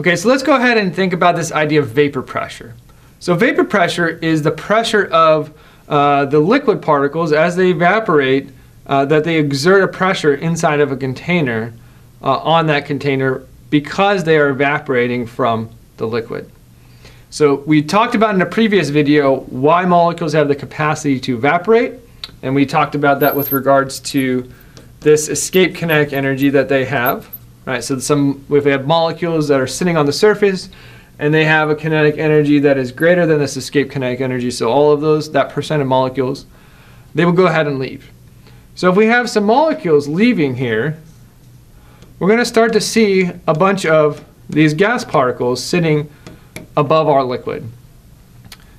Okay, so let's go ahead and think about this idea of vapor pressure. So vapor pressure is the pressure of the liquid particles as they evaporate, that they exert a pressure inside of a container on that container because they are evaporating from the liquid. So we talked about in a previous video why molecules have the capacity to evaporate, and we talked about that with regards to this escape kinetic energy that they have. Right, so if we have molecules that are sitting on the surface and they have a kinetic energy that is greater than this escape kinetic energy, so all of those, that percent of molecules, they will go ahead and leave. So if we have some molecules leaving here, we're going to start to see a bunch of these gas particles sitting above our liquid.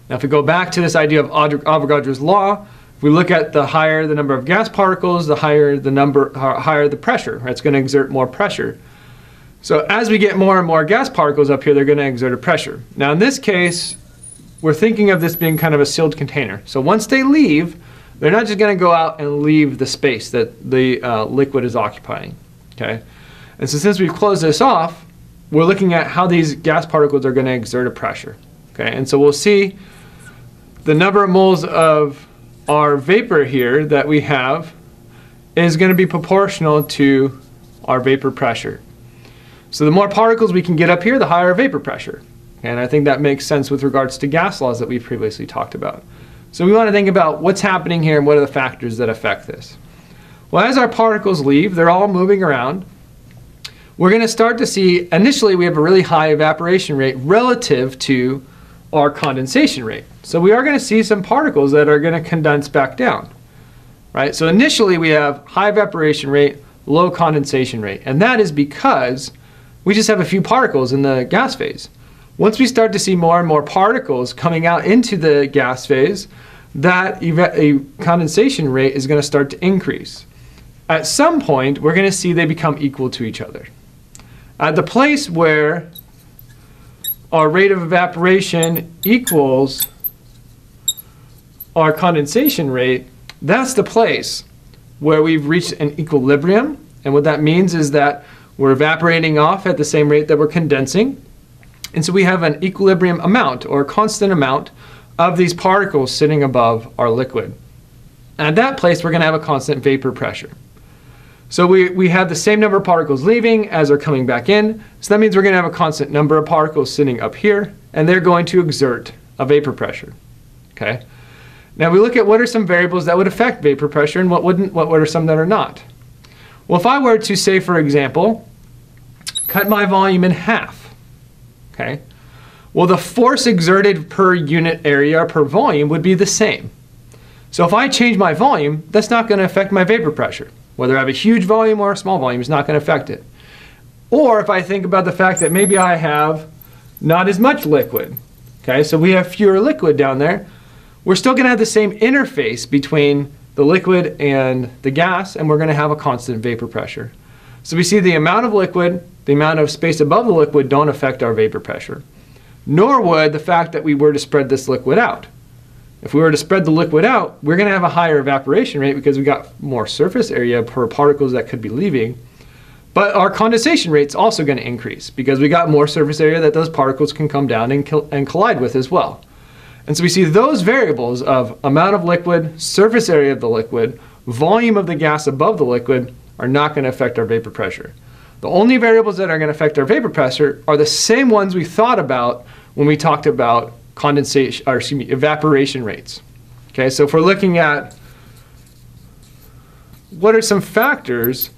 Now if we go back to this idea of Avogadro's law, if we look at the higher the number of gas particles, the higher the number, higher the pressure. Right? It's going to exert more pressure. So as we get more and more gas particles up here, they're going to exert a pressure. Now in this case, we're thinking of this being kind of a sealed container. So once they leave, they're not just going to go out and leave the space that the liquid is occupying. Okay? And so since we've closed this off, we're looking at how these gas particles are going to exert a pressure. Okay? And so we'll see the number of moles of our vapor here that we have is going to be proportional to our vapor pressure. So the more particles we can get up here, the higher vapor pressure. And I think that makes sense with regards to gas laws that we previously talked about. So we want to think about what's happening here and what are the factors that affect this. Well, as our particles leave, they're all moving around. We're going to start to see, initially we have a really high evaporation rate relative to our condensation rate. So we are going to see some particles that are going to condense back down. Right? So initially we have high evaporation rate, low condensation rate, and that is because we just have a few particles in the gas phase. Once we start to see more and more particles coming out into the gas phase, that condensation rate is going to start to increase. At some point we're going to see they become equal to each other. At the place where our rate of evaporation equals our condensation rate, that's the place where we've reached an equilibrium. And what that means is that we're evaporating off at the same rate that we're condensing. And so we have an equilibrium amount, or a constant amount, of these particles sitting above our liquid. And at that place, we're going to have a constant vapor pressure. So we have the same number of particles leaving as they're coming back in. So that means we're going to have a constant number of particles sitting up here, and they're going to exert a vapor pressure. Okay. Now we look at what are some variables that would affect vapor pressure and what wouldn't, what are some that are not. Well, if I were to say, for example, cut my volume in half, okay, well, the force exerted per unit area or per volume would be the same. So if I change my volume, that's not going to affect my vapor pressure. Whether I have a huge volume or a small volume, it's not going to affect it. Or if I think about the fact that maybe I have not as much liquid, okay, so we have fewer liquid down there, we're still going to have the same interface between the liquid and the gas, and we're going to have a constant vapor pressure. So we see the amount of liquid, the amount of space above the liquid don't affect our vapor pressure, nor would the fact that we were to spread this liquid out. If we were to spread the liquid out, we're going to have a higher evaporation rate because we got more surface area per particles that could be leaving. But our condensation rate's also going to increase because we got more surface area that those particles can come down and collide with as well. And so we see those variables of amount of liquid, surface area of the liquid, volume of the gas above the liquid are not going to affect our vapor pressure. The only variables that are going to affect our vapor pressure are the same ones we thought about when we talked about condensation, or excuse me, evaporation rates. Okay, so if we're looking at what are some factors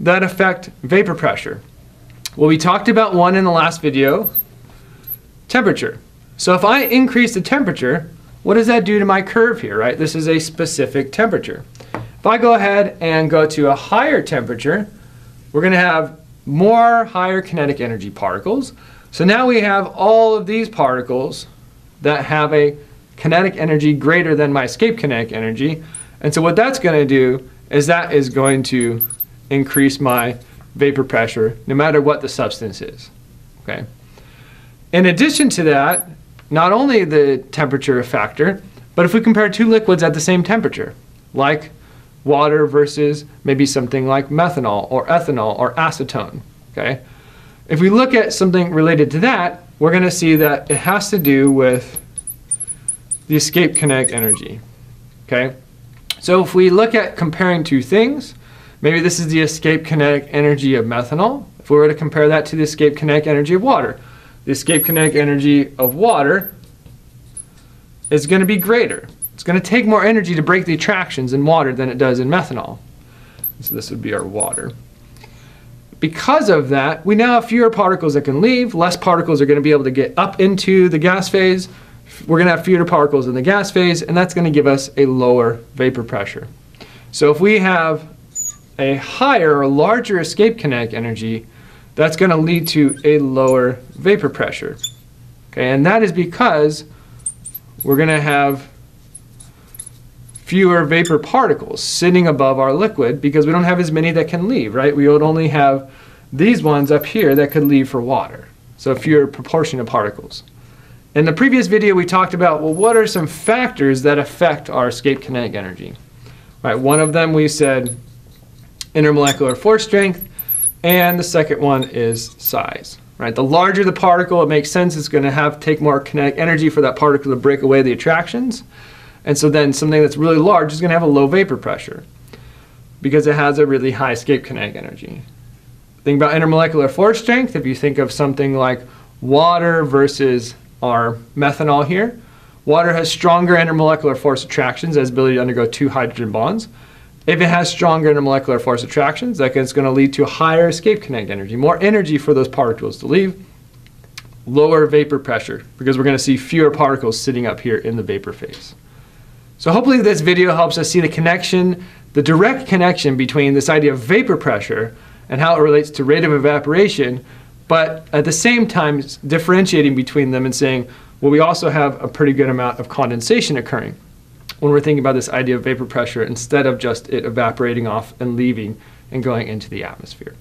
that affect vapor pressure? Well, we talked about one in the last video, temperature. So if I increase the temperature, what does that do to my curve here, right? This is a specific temperature. If I go ahead and go to a higher temperature, we're going to have more higher kinetic energy particles. So now we have all of these particles that have a kinetic energy greater than my escape kinetic energy. And so what that's going to do is that is going to increase my vapor pressure no matter what the substance is. Okay. In addition to that, not only the temperature factor, but if we compare two liquids at the same temperature, like water versus maybe something like methanol or ethanol or acetone, okay? If we look at something related to that, we're going to see that it has to do with the escape kinetic energy. Okay? So if we look at comparing two things, maybe this is the escape kinetic energy of methanol. If we were to compare that to the escape kinetic energy of water, the escape kinetic energy of water is going to be greater. It's going to take more energy to break the attractions in water than it does in methanol. So this would be our water. Because of that, we now have fewer particles that can leave. Less particles are going to be able to get up into the gas phase. We're going to have fewer particles in the gas phase, and that's going to give us a lower vapor pressure. So if we have a higher or larger escape kinetic energy, that's going to lead to a lower vapor pressure. Okay, and that is because we're going to have fewer vapor particles sitting above our liquid because we don't have as many that can leave, right? We would only have these ones up here that could leave for water. So fewer proportion of particles. In the previous video, we talked about, well, what are some factors that affect our escape kinetic energy? All right, one of them we said intermolecular force strength, and the second one is size. Right? The larger the particle, it makes sense it's going to take more kinetic energy for that particle to break away the attractions. And so then something that's really large is going to have a low vapor pressure because it has a really high escape kinetic energy. Think about intermolecular force strength. If you think of something like water versus our methanol here, water has stronger intermolecular force attractions, has the ability to undergo two hydrogen bonds. If it has stronger intermolecular force attractions, that is going to lead to higher escape kinetic energy, more energy for those particles to leave, lower vapor pressure, because we're going to see fewer particles sitting up here in the vapor phase. So hopefully this video helps us see the connection, the direct connection between this idea of vapor pressure and how it relates to rate of evaporation, but at the same time differentiating between them and saying, well, we also have a pretty good amount of condensation occurring when we're thinking about this idea of vapor pressure instead of just it evaporating off and leaving and going into the atmosphere.